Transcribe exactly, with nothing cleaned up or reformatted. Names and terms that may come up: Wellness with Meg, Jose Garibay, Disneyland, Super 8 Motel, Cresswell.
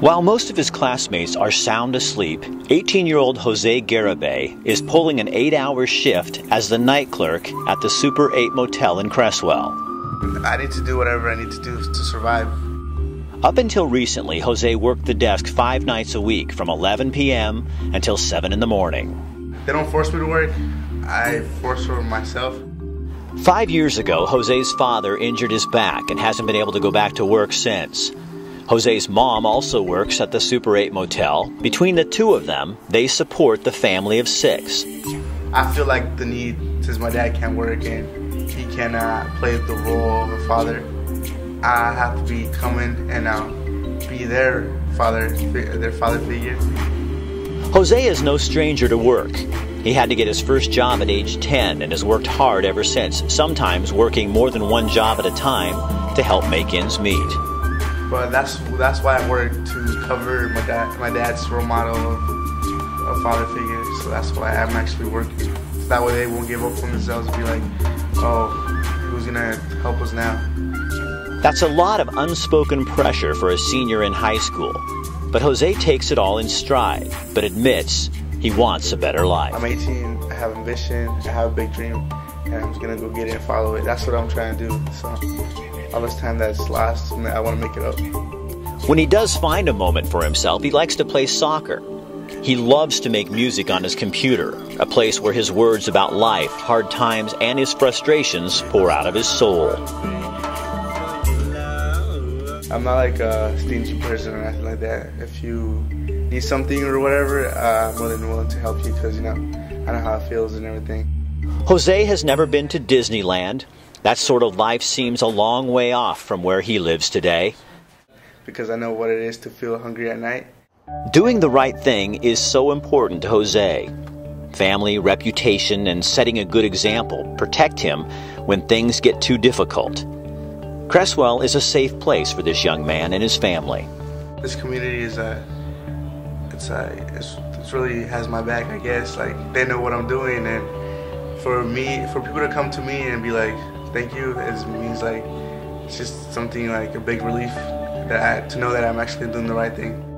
While most of his classmates are sound asleep, eighteen-year-old Jose Garibay is pulling an eight-hour shift as the night clerk at the Super eight Motel in Cresswell. I need to do whatever I need to do to survive. Up until recently, Jose worked the desk five nights a week from eleven p m until seven in the morning. They don't force me to work. I force for myself. Five years ago, Jose's father injured his back and hasn't been able to go back to work since. Jose's mom also works at the Super eight Motel. Between the two of them, they support the family of six. I feel like the need, since my dad can't work and he cannot play the role of a father, I have to be coming and I'll be their father, their father figure. Jose is no stranger to work. He had to get his first job at age ten and has worked hard ever since, sometimes working more than one job at a time to help make ends meet. But that's that's why I work, to cover my dad, my dad's role model of a father figure. So that's why I'm actually working. So that way they won't give up on themselves and be like, oh, who's gonna help us now? That's a lot of unspoken pressure for a senior in high school. But Jose takes it all in stride, but admits he wants a better life. I'm eighteen, I have ambition, I have a big dream, and I'm just gonna go get it and follow it. That's what I'm trying to do, so all this time that's lost, and I wanna make it up. When he does find a moment for himself, he likes to play soccer. He loves to make music on his computer, a place where his words about life, hard times, and his frustrations pour out of his soul. I'm not like a stingy person or nothing like that. If you need something or whatever, uh, I'm more than willing to help you because, you know, I know how it feels and everything. Jose has never been to Disneyland. That sort of life seems a long way off from where he lives today. Because I know what it is to feel hungry at night. Doing the right thing is so important to Jose. Family, reputation, and setting a good example protect him when things get too difficult. Cresswell is a safe place for this young man and his family. This community is a, it's a, it's, it's really has my back, I guess. Like, they know what I'm doing, and for me, for people to come to me and be like, thank you, it means like, it's just something like a big relief that I, to know that I'm actually doing the right thing.